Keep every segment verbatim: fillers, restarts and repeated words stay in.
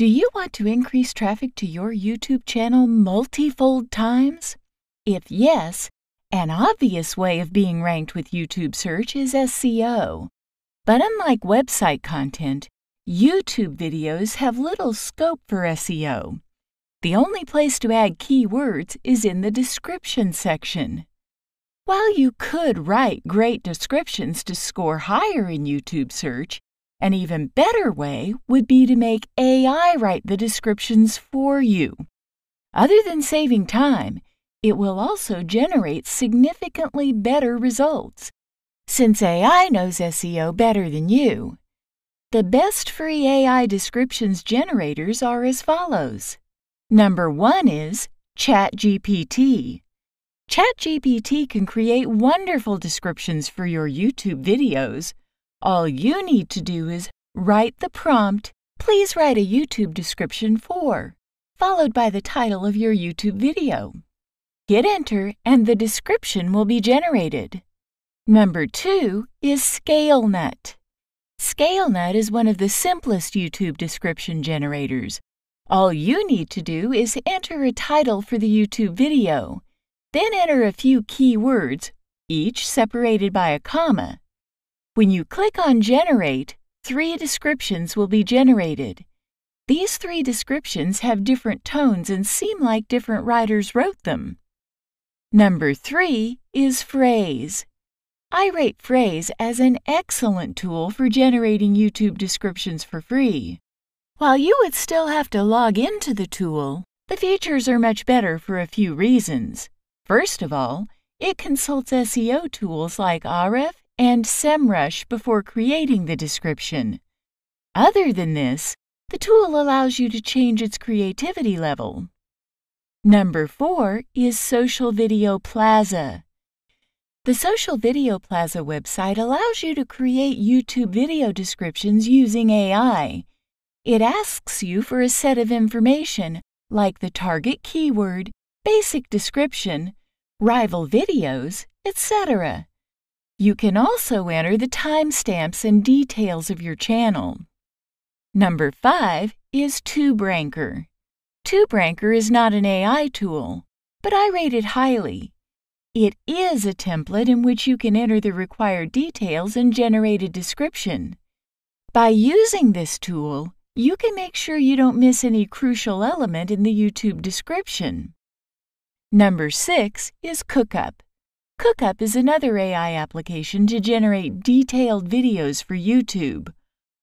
Do you want to increase traffic to your YouTube channel multifold times? If yes, an obvious way of being ranked with YouTube search is S E O. But unlike website content, YouTube videos have little scope for S E O. The only place to add keywords is in the description section. While you could write great descriptions to score higher in YouTube search, an even better way would be to make A I write the descriptions for you. Other than saving time, it will also generate significantly better results, since A I knows S E O better than you. The best free A I descriptions generators are as follows. Number one is ChatGPT. ChatGPT can create wonderful descriptions for your YouTube videos. All you need to do is write the prompt, "Please write a YouTube description for," followed by the title of your YouTube video. Hit enter and the description will be generated. Number two is Scalenut. Scalenut is one of the simplest YouTube description generators. All you need to do is enter a title for the YouTube video, then enter a few keywords, each separated by a comma. When you click on Generate, three descriptions will be generated. These three descriptions have different tones and seem like different writers wrote them. Number three is Phrase. I rate Phrase as an excellent tool for generating YouTube descriptions for free. While you would still have to log into the tool, the features are much better for a few reasons. First of all, it consults S E O tools like Ahrefs and SEMrush before creating the description. Other than this, the tool allows you to change its creativity level. Number four is Social Video Plaza. The Social Video Plaza website allows you to create YouTube video descriptions using A I. It asks you for a set of information like the target keyword, basic description, rival videos, et cetera. You can also enter the timestamps and details of your channel. Number five is TubeRanker. TubeRanker is not an A I tool, but I rate it highly. It is a template in which you can enter the required details and generate a description. By using this tool, you can make sure you don't miss any crucial element in the YouTube description. Number six is Cookup. Cookup is another A I application to generate detailed videos for YouTube.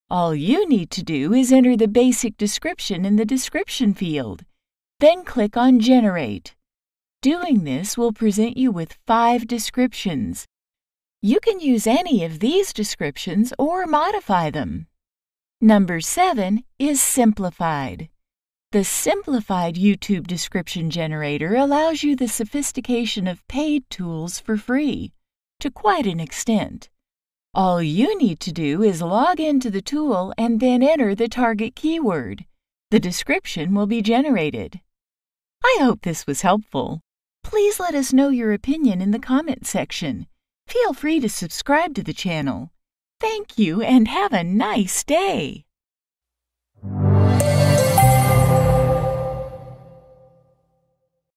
All you need to do is enter the basic description in the description field, then click on Generate. Doing this will present you with five descriptions. You can use any of these descriptions or modify them. Number seven is Simplified. The Simplified YouTube description generator allows you the sophistication of paid tools for free, to quite an extent. All you need to do is log into the tool and then enter the target keyword. The description will be generated. I hope this was helpful. Please let us know your opinion in the comment section. Feel free to subscribe to the channel. Thank you and have a nice day!